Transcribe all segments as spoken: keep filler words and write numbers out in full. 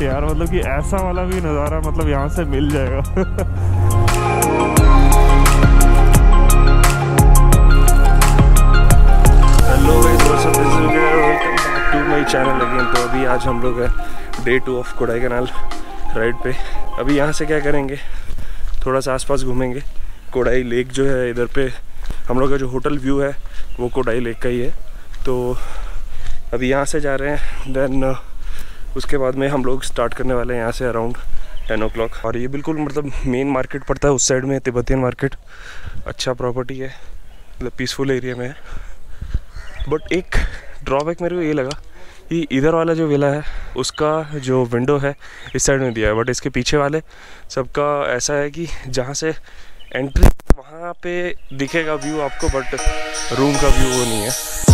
Great यार, मतलब कि ऐसा वाला भी नज़ारा मतलब यहाँ से मिल जाएगा। चैनल लगे तो अभी आज हम लोग है day two of Kodaikanal ride पे। अभी यहाँ से क्या करेंगे, थोड़ा सा आसपास घूमेंगे। कोडाई लेक जो है इधर पे हम लोग का जो होटल व्यू है वो कोडाई लेक का ही है, तो अभी यहाँ से जा रहे हैं। देन उसके बाद में हम लोग स्टार्ट करने वाले हैं यहाँ से अराउंड टेन ओ क्लॉक। और ये बिल्कुल मतलब मेन मार्केट पड़ता है उस साइड में, तिब्बतियन मार्केट। अच्छा प्रॉपर्टी है, मतलब पीसफुल एरिया में है। बट एक ड्रॉबैक मेरे को ये लगा, ये इधर वाला जो विला है उसका जो विंडो है इस साइड में दिया है, बट इसके पीछे वाले सबका ऐसा है कि जहाँ से एंट्री वहाँ पे दिखेगा व्यू आपको, बट रूम का व्यू वो नहीं है।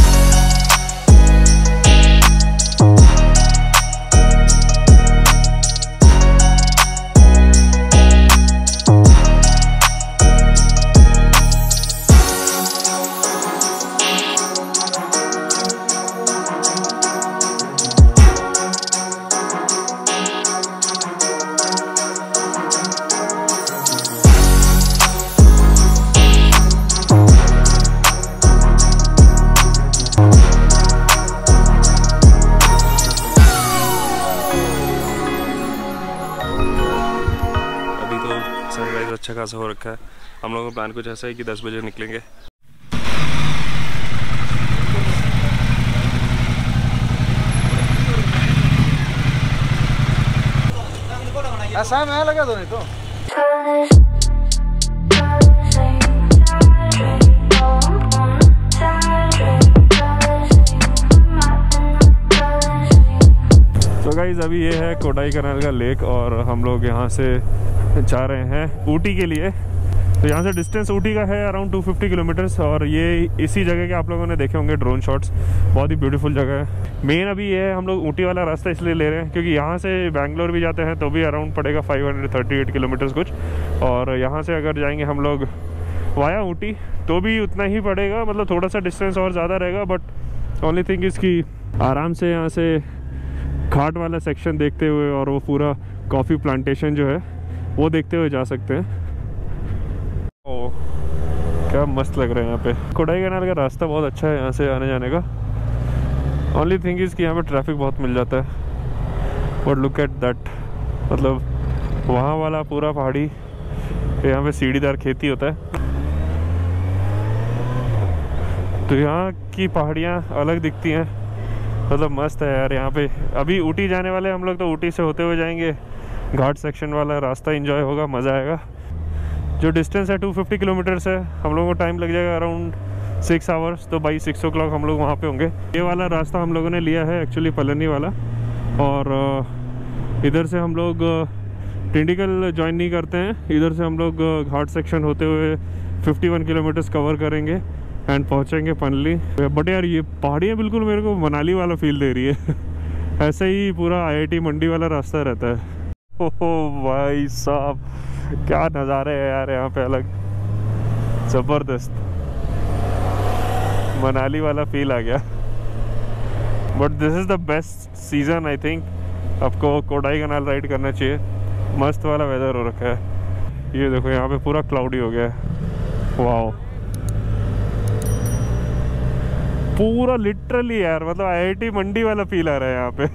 अच्छा खासा हो रखा है। हम लोगों का प्लान कुछ ऐसा है कि दस बजे निकलेंगे। ऐसा मैं लगा दो नहीं तो गाइस अभी ये है कोडाईकनाल का लेक और हम लोग यहाँ से जा रहे हैं ऊटी के लिए। तो यहाँ से डिस्टेंस ऊटी का है अराउंड टू फिफ्टी किलोमीटर्स। और ये इसी जगह के आप लोगों ने देखे होंगे ड्रोन शॉट्स, बहुत ही ब्यूटीफुल जगह है। मेन अभी ये है हम लोग ऊटी वाला रास्ता इसलिए ले रहे हैं क्योंकि यहाँ से बैंगलोर भी जाते हैं तो भी अराउंड पड़ेगा five hundred thirty eight kilometres कुछ। और यहाँ से अगर जाएंगे हम लोग वाया ऊटी तो भी उतना ही पड़ेगा, मतलब थोड़ा सा डिस्टेंस और ज़्यादा रहेगा। बट ओनली थिंग इसकी आराम से यहाँ से घाट वाला सेक्शन देखते हुए और वो पूरा कॉफ़ी प्लांटेशन जो है वो देखते हुए जा सकते हैं। ओ क्या मस्त लग रहा है यहाँ पे। कोडाईकनाल का रास्ता बहुत अच्छा है यहाँ से आने जाने का। ओनली थिंग इज़ कि यहाँ पे ट्रैफिक बहुत मिल जाता है। बट लुक एट दैट, मतलब वहाँ वाला पूरा पहाड़ी, यहाँ पे सीढ़ीदार खेती होता है तो यहाँ की पहाड़ियाँ अलग दिखती हैं, मतलब मस्त है यार। यहाँ पे अभी ऊटी जाने वाले हम लोग तो ऊटी से होते हुए जाएंगे, घाट सेक्शन वाला रास्ता एंजॉय होगा, मज़ा आएगा। जो डिस्टेंस है टू फिफ्टी किलोमीटर्स है, हम लोगों को टाइम लग जाएगा अराउंड सिक्स आवर्स। तो बाई सिक्स ओ क्लॉक हम लोग वहाँ पे होंगे। ये वाला रास्ता हम लोगों ने लिया है एक्चुअली पलनी वाला, और इधर से हम लोग टिंडिकल ज्वाइन नहीं करते हैं। इधर से हम लोग घाट सेक्शन होते हुए फिफ्टी वन किलोमीटर्स कवर करेंगे एंड पहुँचेंगे पनली। बट यार ये पहाड़ियाँ बिल्कुल मेरे को मनाली वाला फील दे रही है। ऐसे ही पूरा आई आई टी मंडी वाला रास्ता रहता है। ओहो भाई साहब क्या नज़ारे है यार यहाँ पे, अलग ज़बरदस्त मनाली वाला फील आ गया। But this is the best season I think, आपको कोडाईकनाल राइड करना चाहिए। मस्त वाला वेदर हो रखा है। ये देखो यहाँ पे पूरा क्लाउडी हो गया है। वाओ पूरा लिटरली यार, मतलब आई आई टी मंडी वाला फील आ रहा है यहाँ पे।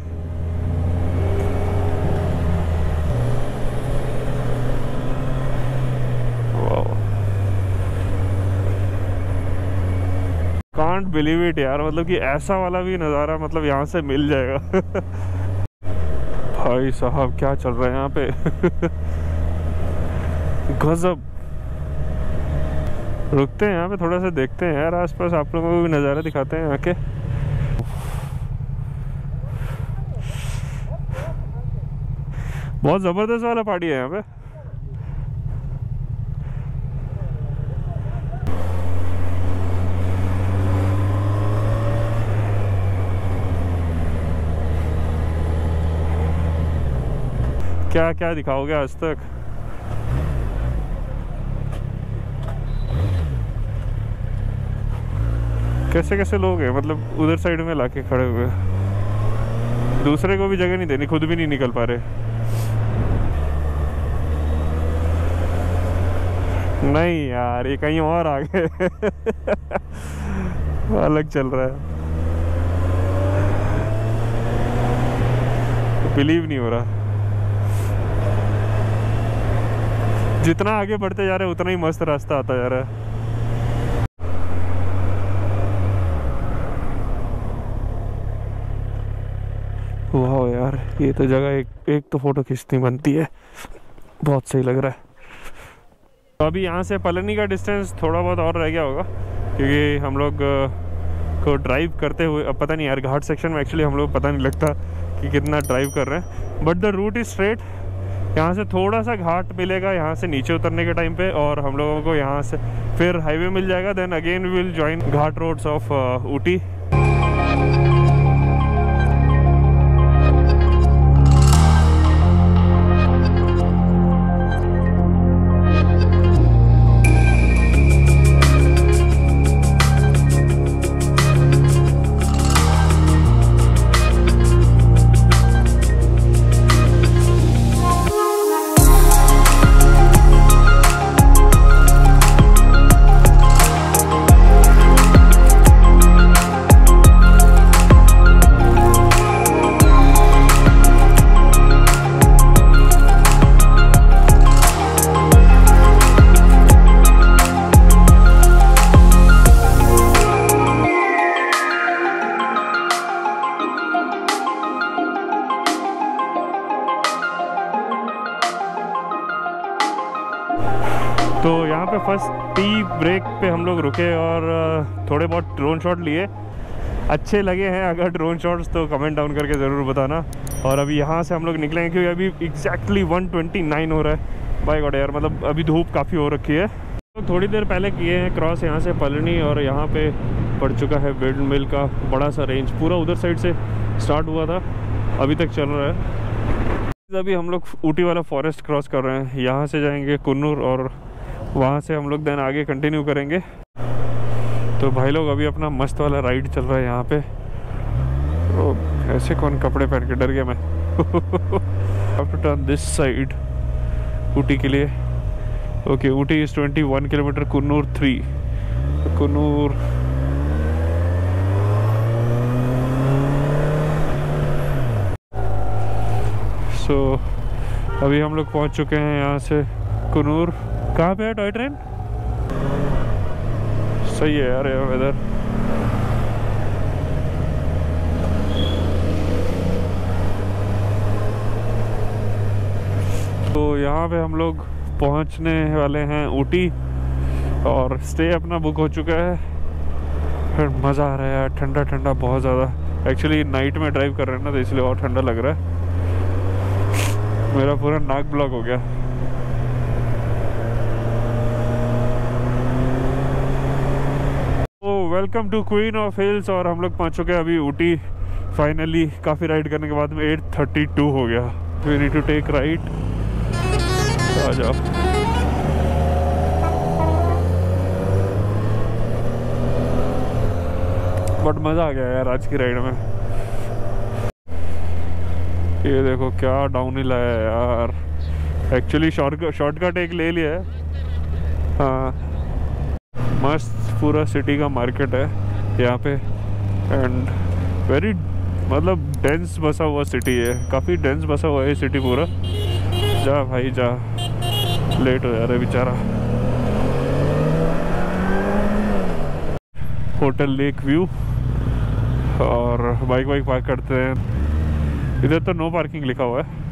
कांट बिलीव इट यार, मतलब कि ऐसा वाला भी नज़ारा मतलब यहाँ से मिल जाएगा। भाई साहब क्या चल रहा है यहाँ पे। गजब। रुकते हैं यहाँ पे, थोड़ा सा देखते हैं यार आसपास, आप लोगों को भी नज़ारा दिखाते हैं यहाँ के। बहुत ज़बरदस्त वाला पहाड़ी है यहाँ पे। क्या क्या दिखाओगे आज तक। कैसे कैसे लोग हैं, मतलब उधर साइड में लाके खड़े हुए हैं। दूसरे को भी जगह नहीं देनी, खुद भी नहीं निकल पा रहे। नहीं यार ये कहीं और आ गए अलग चल रहा है, बिलीव नहीं हो रहा। जितना आगे बढ़ते जा रहे हैं उतना ही मस्त रास्ता आता जा रहा है। वाह यार ये तो जगह एक एक तो फोटो खींचनी बनती है, बहुत सही लग रहा है। तो अभी यहाँ से पलनी का डिस्टेंस थोड़ा बहुत और रह गया होगा क्योंकि हम लोग को ड्राइव करते हुए, अब पता नहीं यार घाट सेक्शन में एक्चुअली हम लोग पता नहीं लगता कि कितना ड्राइव कर रहे हैं। But the route is straight, यहाँ से थोड़ा सा घाट मिलेगा यहाँ से नीचे उतरने के टाइम पे, और हम लोगों को यहाँ से फिर हाईवे मिल जाएगा। Then again we will join ghat roads of Ooty. तो यहाँ पे फर्स्ट टी ब्रेक पे हम लोग रुके और थोड़े बहुत ड्रोन शॉट लिए, अच्छे लगे हैं। अगर ड्रोन शॉट्स तो कमेंट डाउन करके ज़रूर बताना। और अभी यहाँ से हम लोग निकलेंगे क्योंकि अभी एग्जैक्टली वन ट्वेंटी नाइन हो रहा है। बाय गॉड यार, मतलब अभी धूप काफ़ी हो रखी है। तो थोड़ी देर पहले किए हैं क्रॉस यहाँ से पलनी, और यहाँ पे पड़ चुका है बेल्ट मिल का बड़ा सा रेंज, पूरा उधर साइड से स्टार्ट हुआ था अभी तक चल रहा है। अभी हम लोग ऊटी वाला फॉरेस्ट क्रॉस कर रहे हैं, यहाँ से जाएँगे कुन्नूर और वहाँ से हम लोग देन आगे कंटिन्यू करेंगे। तो भाई लोग अभी अपना मस्त वाला राइड चल रहा है यहाँ पे। ओ, ऐसे कौन कपड़े पहन के डर गया मैं अब to turn this side Ooty के लिए। Okay, Ooty is twenty one kilometre, Coonoor three. Coonoor so so, अभी हम लोग पहुँच चुके हैं यहाँ से कुन्नूर। कहाँ पे है टॉय ट्रेन? सही है यार ये वेदर। तो यहाँ पे हम लोग पहुँचने वाले हैं ऊटी, और स्टे अपना बुक हो चुका है। फिर मज़ा आ रहा है यार, ठंडा ठंडा बहुत ज़्यादा। एक्चुअली नाइट में ड्राइव कर रहे हैं ना, तो इसलिए और ठंडा लग रहा है। मेरा पूरा नाक ब्लॉक हो गया। Welcome to queen of hills, और हम लोग पहुँच चुके हैं अभी ऊटी फाइनली। काफ़ी राइड करने के बाद में एट थर्टी टू हो गया। We need to take right. आ जाओ। बट मज़ा आ गया यार आज की राइड में। ये देखो क्या डाउन हिल आया यार। एक्चुअली शॉर्ट शॉर्टकट एक ले लिया है। हाँ, मस्त पूरा सिटी का मार्केट है यहाँ पे, एंड वेरी मतलब डेंस बसा हुआ सिटी है, काफ़ी डेंस बसा हुआ है सिटी पूरा। जा भाई जा, लेट हो जा रहा है बेचारा। होटल लेक व्यू, और बाइक वाइक पार्क करते हैं। इधर तो नो पार्किंग लिखा हुआ है।